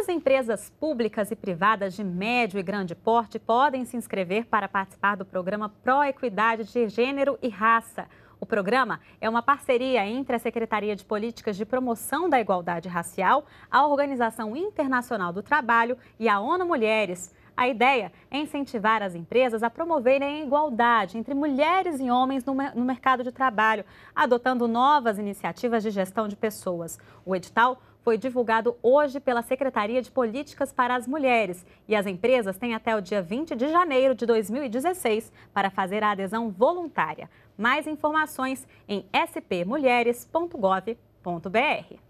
As empresas públicas e privadas de médio e grande porte podem se inscrever para participar do programa Pró-Equidade de Gênero e Raça. O programa é uma parceria entre a Secretaria de Políticas de Promoção da Igualdade Racial, a Organização Internacional do Trabalho e a ONU Mulheres. A ideia é incentivar as empresas a promoverem a igualdade entre mulheres e homens no mercado de trabalho, adotando novas iniciativas de gestão de pessoas. O edital foi divulgado hoje pela Secretaria de Políticas para as Mulheres e as empresas têm até o dia 20 de janeiro de 2016 para fazer a adesão voluntária. Mais informações em spmulheres.gov.br.